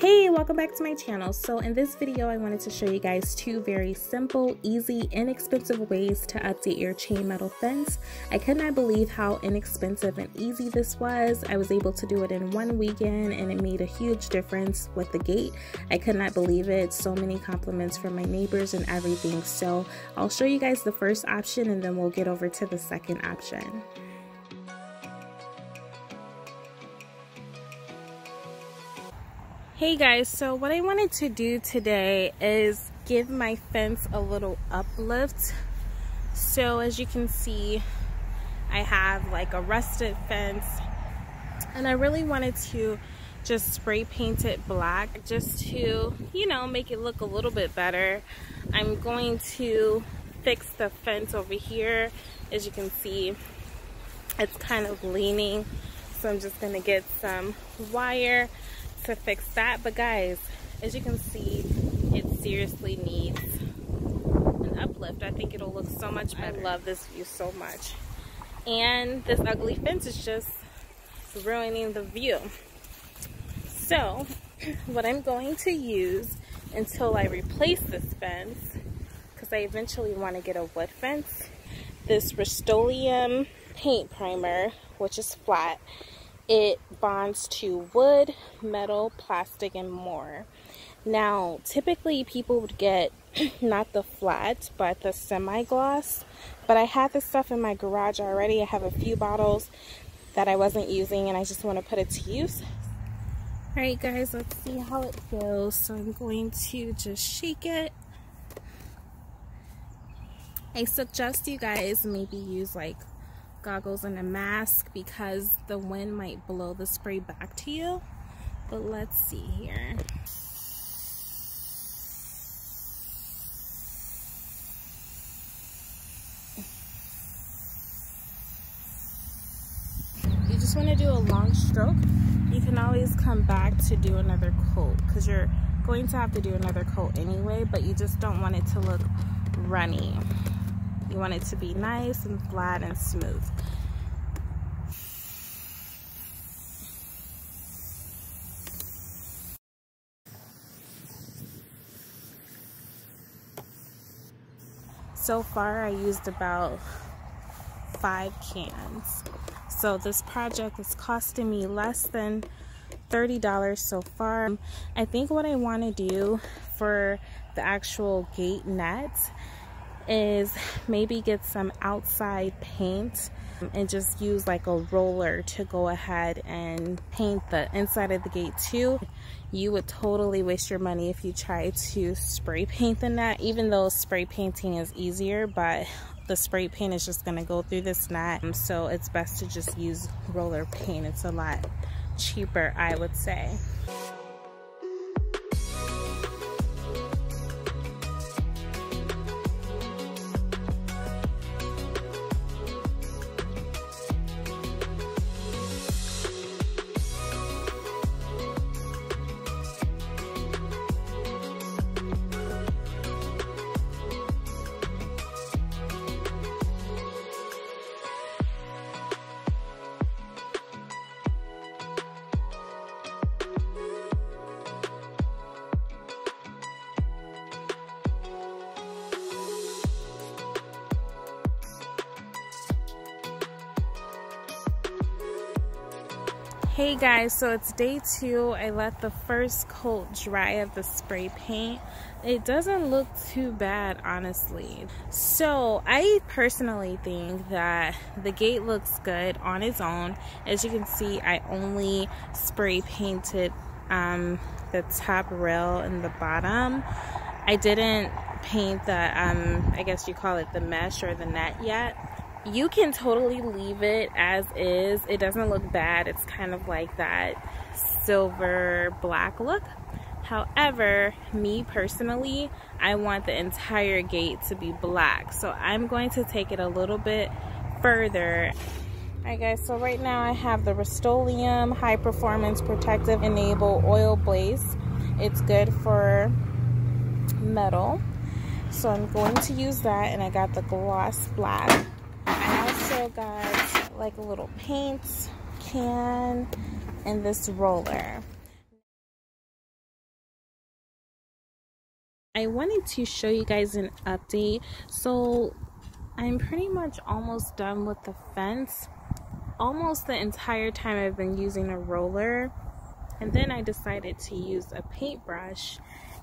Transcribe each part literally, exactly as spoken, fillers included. Hey, welcome back to my channel. So in this video, I wanted to show you guys two very simple, easy, inexpensive ways to update your chain metal fence. I could not believe how inexpensive and easy this was. I was able to do it in one weekend and it made a huge difference with the gate. I could not believe it. So many compliments from my neighbors and everything. So I'll show you guys the first option and then we'll get over to the second option. Hey guys, so what I wanted to do today is give my fence a little uplift. So as you can see, I have like a rusted fence and I really wanted to just spray paint it black just to, you know, make it look a little bit better. I'm going to fix the fence over here. As you can see, it's kind of leaning. So I'm just gonna get some wire to fix that. But guys, as you can see, it seriously needs an uplift. I think it'll look so much better. I love this view so much, and this ugly fence is just ruining the view. So what I'm going to use until I replace this fence, because I eventually want to get a wood fence, this Rust-Oleum paint primer, which is flat. It bonds to wood, metal, plastic, and more. Now, typically people would get not the flat, but the semi-gloss. But I had this stuff in my garage already. I have a few bottles that I wasn't using, and I just want to put it to use. All right, guys, let's see how it feels. So I'm going to just shake it. I suggest you guys maybe use like goggles and a mask because the wind might blow the spray back to you. But let's see here. You just want to do a long stroke. You can always come back to do another coat because you're going to have to do another coat anyway, but you just don't want it to look runny. You want it to be nice and flat and smooth. So far, I used about five cans. So this project is costing me less than thirty dollars so far. I think what I want to do for the actual gate net is maybe get some outside paint and just use like a roller to go ahead and paint the inside of the gate too. You would totally waste your money if you try to spray paint the net, even though spray painting is easier, but the spray paint is just gonna go through this net, so it's best to just use roller paint. It's a lot cheaper, I would say. Hey guys, so it's day two. I let the first coat dry of the spray paint. It doesn't look too bad, honestly. So I personally think that the gate looks good on its own. As you can see, I only spray painted um, the top rail and the bottom. I didn't paint the, um, I guess you call it the mesh or the net yet. You can totally leave it as is. It doesn't look bad. It's kind of like that silver black look. However, me personally, I want the entire gate to be black. So I'm going to take it a little bit further. Alright guys, so right now I have the Rust-Oleum High Performance Protective Enable Oil Blaze. It's good for metal. So I'm going to use that, and I got the gloss black. So guys, like a little paint can and this roller. I wanted to show you guys an update. So I'm pretty much almost done with the fence. Almost the entire time I've been using a roller, and then I decided to use a paintbrush,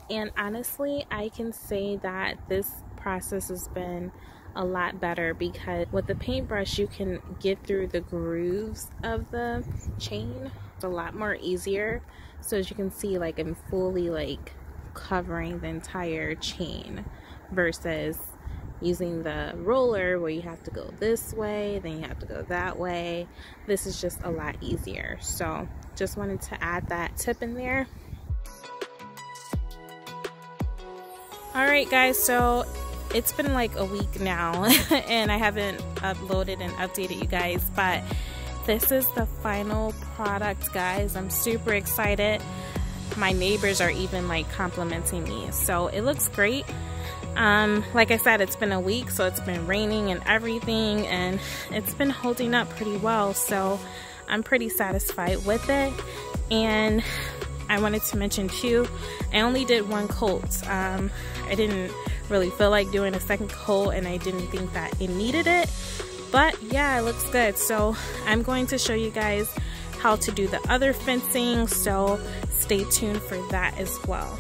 and honestly I can say that this process has been a lot better, because with the paintbrush you can get through the grooves of the chain. It's a lot more easier. So as you can see, like, I'm fully like covering the entire chain versus using the roller where you have to go this way, then you have to go that way. This is just a lot easier. So just wanted to add that tip in there. Alright guys, so it's been like a week now and I haven't uploaded and updated you guys, but this is the final product, guys. I'm super excited. My neighbors are even like complimenting me, so it looks great. Um, like I said, it's been a week, so it's been raining and everything, and it's been holding up pretty well, so I'm pretty satisfied with it. And I wanted to mention too, I only did one coat. Um, I didn't really feel like doing a second coat, and I didn't think that it needed it. But yeah, it looks good. So I'm going to show you guys how to do the other fencing, so stay tuned for that as well.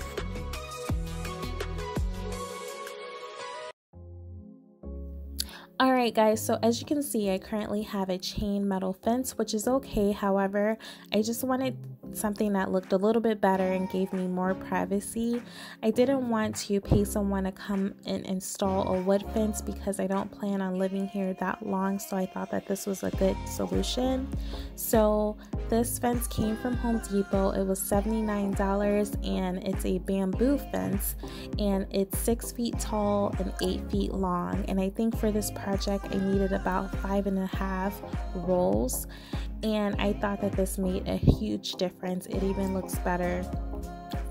Alright guys, so as you can see, I currently have a chain metal fence, which is okay. However, I just wanted something that looked a little bit better and gave me more privacy. I didn't want to pay someone to come and install a wood fence because I don't plan on living here that long, so I thought that this was a good solution. So this fence came from Home Depot. It was seventy-nine dollars, and it's a bamboo fence, and it's six feet tall and eight feet long, and I think for this project I needed about five and a half rolls, and I thought that this made a huge difference. It even looks better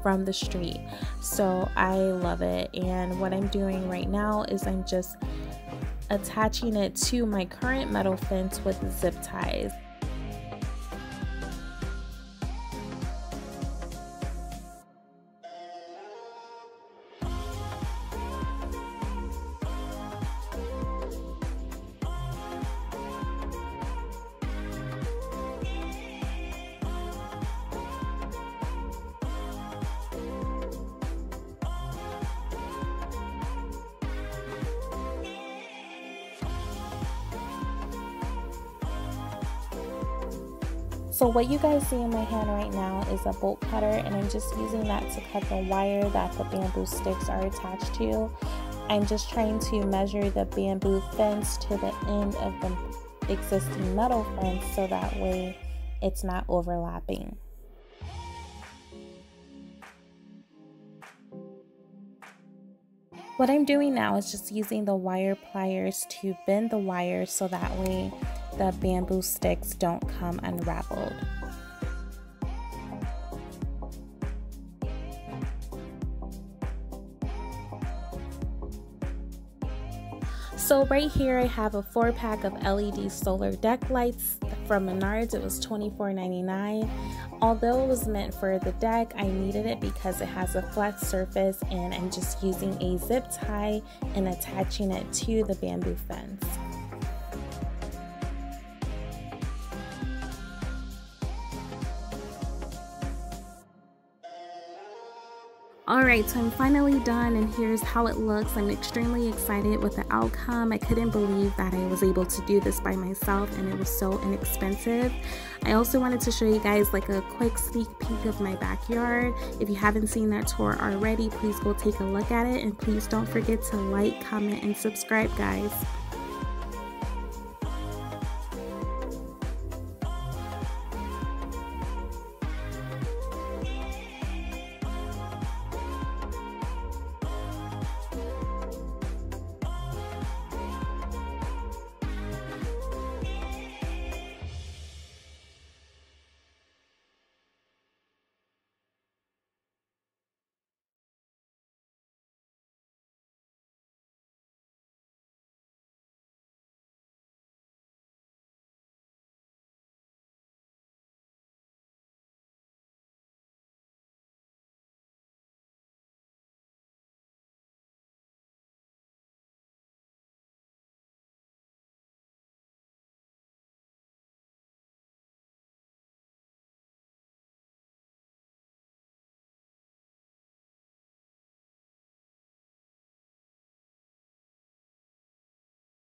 from the street, so I love it. And what I'm doing right now is I'm just attaching it to my current metal fence with zip ties. So what you guys see in my hand right now is a bolt cutter, and I'm just using that to cut the wire that the bamboo sticks are attached to. I'm just trying to measure the bamboo fence to the end of the existing metal fence, so that way it's not overlapping. What I'm doing now is just using the wire pliers to bend the wire, so that way the bamboo sticks don't come unraveled. So right here I have a four pack of L E D solar deck lights from Menards. It was twenty-four ninety-nine. Although it was meant for the deck, I needed it because it has a flat surface, and I'm just using a zip tie and attaching it to the bamboo fence. Alright, so I'm finally done, and here's how it looks. I'm extremely excited with the outcome. I couldn't believe that I was able to do this by myself, and it was so inexpensive. I also wanted to show you guys like a quick sneak peek of my backyard. If you haven't seen that tour already, please go take a look at it, and please don't forget to like, comment, and subscribe, guys.